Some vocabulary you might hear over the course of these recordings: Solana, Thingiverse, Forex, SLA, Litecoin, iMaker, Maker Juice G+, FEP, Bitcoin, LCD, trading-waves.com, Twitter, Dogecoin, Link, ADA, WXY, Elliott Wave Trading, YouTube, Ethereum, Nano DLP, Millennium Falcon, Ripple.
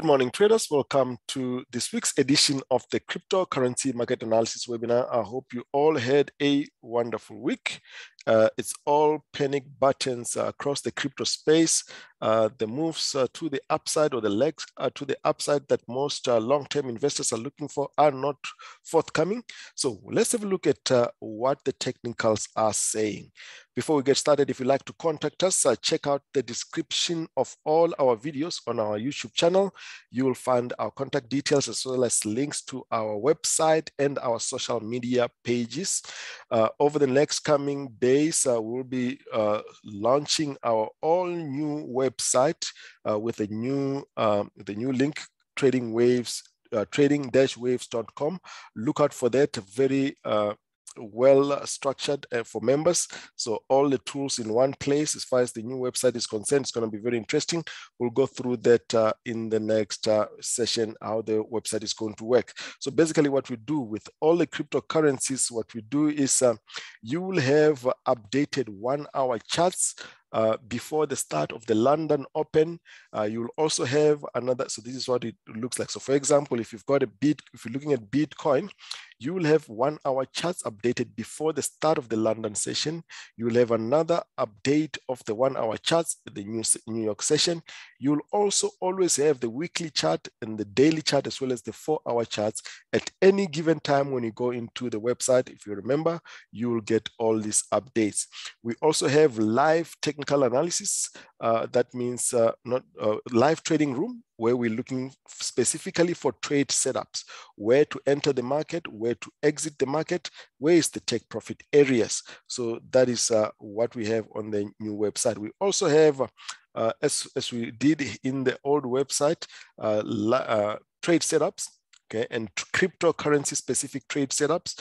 Good morning, traders. Welcome to this week's edition of the Cryptocurrency Market Analysis webinar. I hope you all had a wonderful week. It's all panic buttons across the crypto space. The moves to the upside, or the legs to the upside that most long-term investors are looking for, are not forthcoming. So let's have a look at what the technicals are saying. Before we get started, if you'd like to contact us, check out the description of all our videos on our YouTube channel. You will find our contact details as well as links to our website and our social media pages. Over the next coming days, we'll be launching our all-new website with a new the new link, trading-waves.com. Look out for that. Very well structured for members, so all the tools in one place. As far as the new website is concerned, it's going to be very interesting. We'll go through that in the next session, how the website is going to work. So basically what we do with all the cryptocurrencies, what we do is you will have updated 1 hour charts before the start of the London Open. You'll also have another, so this is what it looks like. So for example, if you've got if you're looking at Bitcoin, you will have 1 hour charts updated before the start of the London session. You will have another update of the 1 hour charts at the New York session. You'll also always have the weekly chart and the daily chart, as well as the 4 hour charts at any given time. When you go into the website, if you remember, you will get all these updates. We also have live technical analysis. That means live trading room, where we're looking specifically for trade setups, where to enter the market, where to exit the market, where is the take profit areas. So that is what we have on the new website. We also have, as we did in the old website, trade setups. Okay, and cryptocurrency specific trade setups,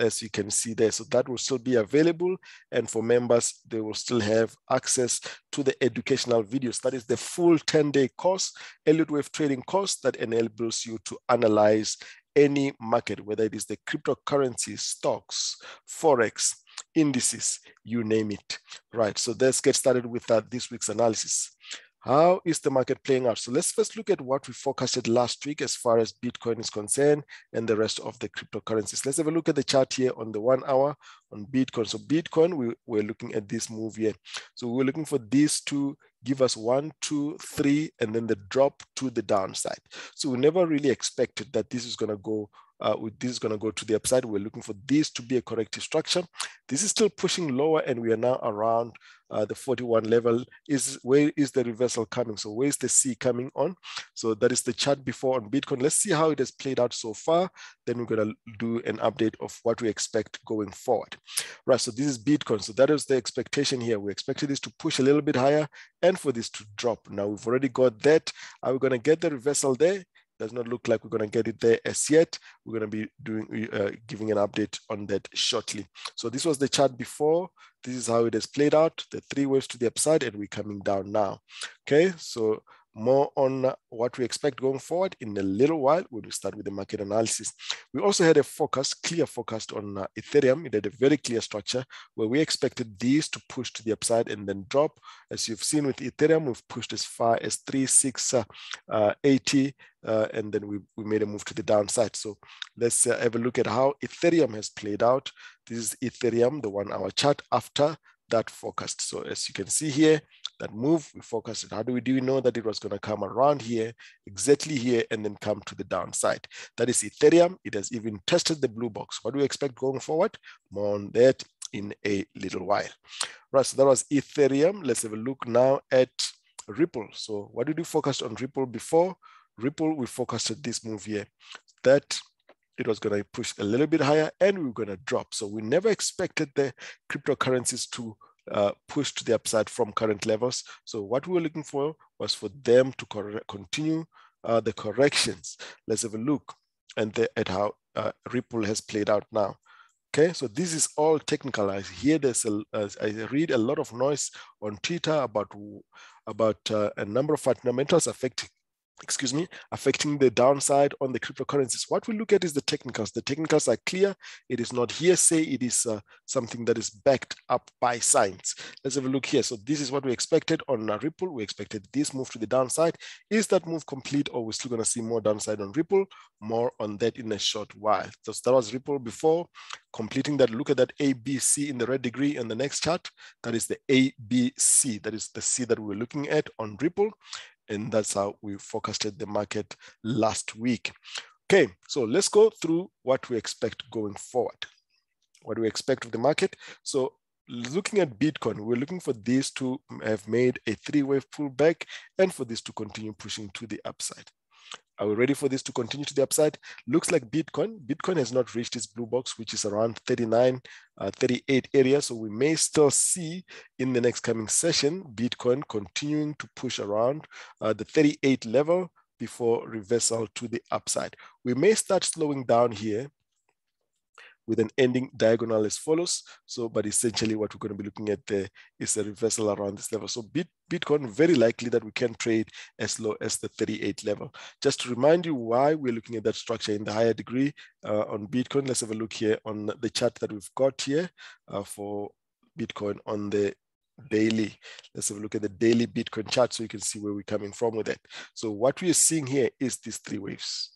as you can see there. So that will still be available. And for members, they will still have access to the educational videos. That is the full 10-day course, Elliott Wave Trading course, that enables you to analyze any market, whether it is the cryptocurrency, stocks, Forex, indices, you name it. Right, so let's get started with this week's analysis. How is the market playing out? So let's first look at what we forecasted last week as far as Bitcoin is concerned and the rest of the cryptocurrencies. Let's have a look at the chart here on the 1 hour on Bitcoin. So Bitcoin, we're looking at this move here. So we're looking for these to give us 1, 2, 3, and then the drop to the downside. So we never really expected that this is going to go to the upside. We're looking for this to be a corrective structure. This is still pushing lower, and we are now around the 41 level. Where is the reversal coming? So where is the C coming on? So that is the chart before on Bitcoin. Let's see how it has played out so far. Then we're going to do an update of what we expect going forward. Right, so this is Bitcoin. So that is the expectation here. We expected this to push a little bit higher and for this to drop. Now we've already got that. Are we going to get the reversal there? Does not look like we're going to get it there as yet. We're going to be doing giving an update on that shortly. So this was the chart before. This is how it has played out. The three waves to the upside, and we're coming down now. Okay, so more on what we expect going forward in a little while. We'll start with the market analysis. We also had a forecast, clear forecast on Ethereum. It had a very clear structure where we expected these to push to the upside and then drop. As you've seen with Ethereum, we've pushed as far as 3680, and then we made a move to the downside. So let's have a look at how Ethereum has played out. This is Ethereum, the 1 hour chart after that forecast. So as you can see here, that move we forecasted. How do we know that it was going to come around here, exactly here, and then come to the downside? That is Ethereum. It has even tested the blue box. What do we expect going forward? More on that in a little while. Right, so that was Ethereum. Let's have a look now at Ripple. So what did we focus on Ripple before? Ripple, we forecasted this move here, that it was going to push a little bit higher and we were going to drop. So we never expected the cryptocurrencies to push to the upside from current levels. So what we were looking for was for them to continue the corrections. Let's have a look and at how Ripple has played out now. Okay, so this is all technical. I hear this, I read a lot of noise on Twitter about a number of fundamentals affecting excuse me, affecting the downside on the cryptocurrencies. What we look at is the technicals. The technicals are clear. It is not hearsay. It is something that is backed up by science. Let's have a look here. So this is what we expected on Ripple. We expected this move to the downside. Is that move complete, or we're still going to see more downside on Ripple? More on that in a short while. So that was Ripple before completing that. Look at that ABC in the red degree in the next chart. That is the ABC. That is the C that we were looking at on Ripple. And that's how we forecasted the market last week. Okay, so let's go through what we expect going forward. What do we expect of the market? So looking at Bitcoin, we're looking for these to have made a three-wave pullback and for this to continue pushing to the upside. Are we ready for this to continue to the upside? Looks like Bitcoin has not reached its blue box, which is around 39, 38 area. So we may still see in the next coming session, Bitcoin continuing to push around the 38 level before reversal to the upside. We may start slowing down here with an ending diagonal as follows. So, but essentially what we're going to be looking at there is a reversal around this level. So Bitcoin, very likely that we can trade as low as the 38 level. Just to remind you why we're looking at that structure in the higher degree on Bitcoin, let's have a look here on the chart that we've got here for Bitcoin on the daily. Let's have a look at the daily Bitcoin chart so you can see where we're coming from with it. So what we are seeing here is these three waves.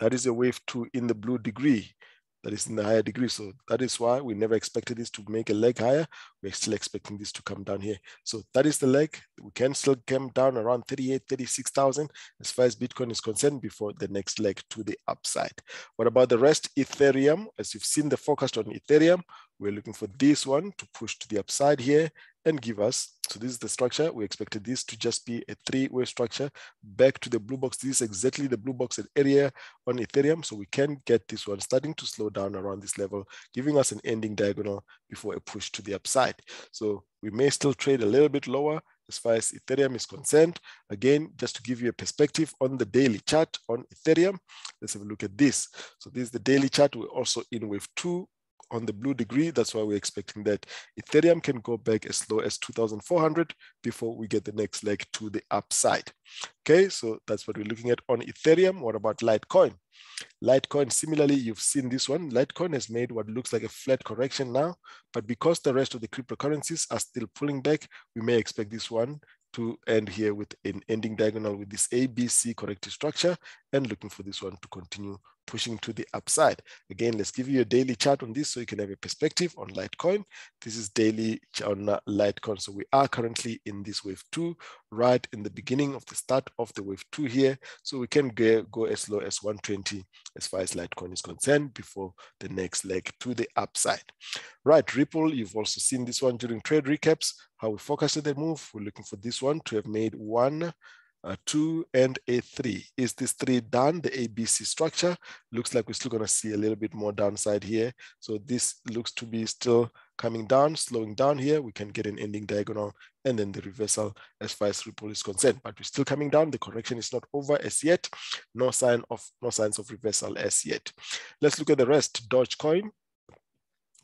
That is a wave two in the blue degree. That is in the higher degree. So that is why we never expected this to make a leg higher. We're still expecting this to come down here. So that is the leg. We can still come down around 38, 36,000 as far as Bitcoin is concerned before the next leg to the upside. What about the rest? Ethereum, as you've seen the forecast on Ethereum, we're looking for this one to push to the upside here and give us, so this is the structure. We expected this to just be a three-way structure back to the blue box. This is exactly the blue box area on Ethereum. So we can get this one starting to slow down around this level, giving us an ending diagonal before a push to the upside. So we may still trade a little bit lower as far as Ethereum is concerned. Again, just to give you a perspective on the daily chart on Ethereum, let's have a look at this. So this is the daily chart. We're also in wave two on the blue degree. That's why we're expecting that Ethereum can go back as low as 2,400 before we get the next leg to the upside. Okay, so that's what we're looking at on Ethereum. What about Litecoin? Litecoin, similarly, you've seen this one. Litecoin has made what looks like a flat correction now, but because the rest of the cryptocurrencies are still pulling back, we may expect this one to end here with an ending diagonal with this ABC corrective structure and looking for this one to continue pushing to the upside. Again, let's give you a daily chart on this so you can have a perspective on Litecoin. This is daily on Litecoin. So we are currently in this wave two, right in the beginning of the start of the wave two here. So we can go as low as 120 as far as Litecoin is concerned before the next leg to the upside. Right, Ripple, you've also seen this one during trade recaps, how we forecasted the move. We're looking for this one to have made one, a two and a three. Is this three done? The ABC structure looks like we're still going to see a little bit more downside here. So this looks to be still coming down, slowing down here. We can get an ending diagonal and then the reversal as far as Ripple is concerned. But we're still coming down. The correction is not over as yet. No signs of reversal as yet. Let's look at the rest. Dogecoin.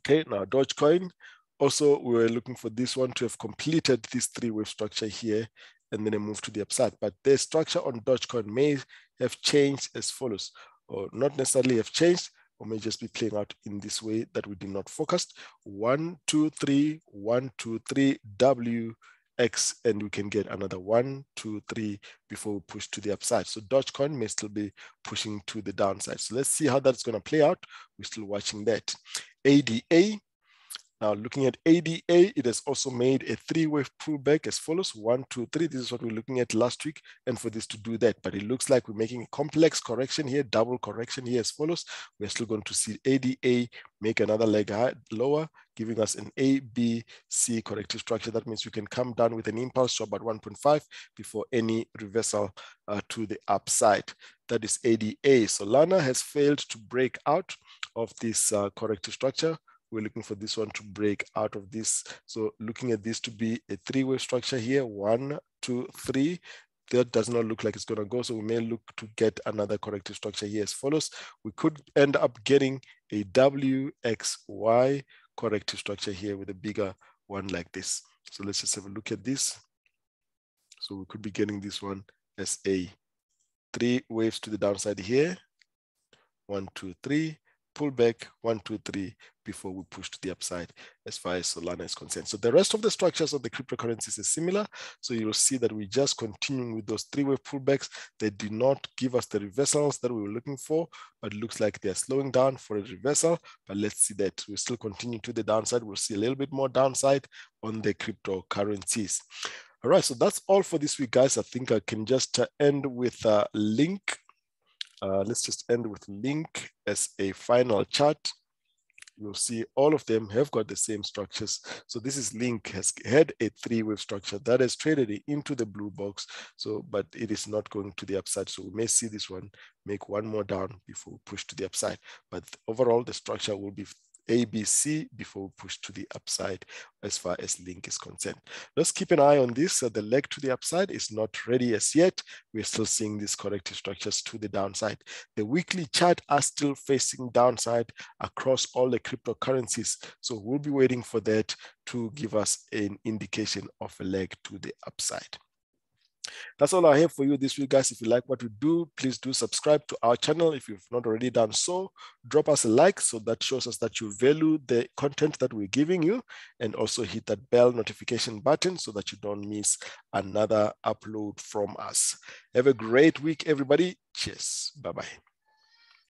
Okay, now Dogecoin. Also, we were looking for this one to have completed this three-wave structure here, and then a move to the upside. But the structure on Dogecoin may have changed as follows, or not necessarily have changed, or may just be playing out in this way that we did not forecast. 1, 2, 3, 1, 2, 3, W, X, and we can get another 1, 2, 3 before we push to the upside. So Dogecoin may still be pushing to the downside. So let's see how that's going to play out. We're still watching that. ADA. Now looking at ADA, it has also made a three-wave pullback as follows, 1, 2, 3. This is what we're looking at last week. And for this to do that, but it looks like we're making a complex correction here, double correction here as follows. We're still going to see ADA make another leg lower, giving us an ABC corrective structure. That means we can come down with an impulse to about 1.5 before any reversal to the upside. That is ADA. Solana has failed to break out of this corrective structure. We're looking for this one to break out of this. So looking at this to be a three-way structure here, 1, 2, 3. That does not look like it's going to go. So we may look to get another corrective structure here as follows. We could end up getting a WXY corrective structure here with a bigger one like this. So let's just have a look at this. So we could be getting this one as a 3 waves to the downside here. 1, 2, 3, pull back 1, 2, 3 before we push to the upside as far as Solana is concerned. So the rest of the structures of the cryptocurrencies is similar. So you'll see that we're just continuing with those 3-wave pullbacks. They did not give us the reversals that we were looking for, but it looks like they're slowing down for a reversal. But let's see that we still continue to the downside. We'll see a little bit more downside on the cryptocurrencies. All right, so that's all for this week, guys. I think I can just end with a Link. Let's just end with Link as a final chart. You'll see all of them have got the same structures. So this is Link, has had a 3-wave structure that has traded into the blue box. So, but it is not going to the upside. So we may see this one make one more down before we push to the upside. But overall, the structure will be ABC before we push to the upside as far as Link is concerned. Let's keep an eye on this. So the leg to the upside is not ready as yet. We're still seeing these corrective structures to the downside. The weekly chart are still facing downside across all the cryptocurrencies. So we'll be waiting for that to give us an indication of a leg to the upside. That's all I have for you this week, guys. If you like what we do, please do subscribe to our channel. If you've not already done so, drop us a like, so that shows us that you value the content that we're giving you, and also hit that bell notification button so that you don't miss another upload from us. Have a great week, everybody. Cheers. Bye-bye.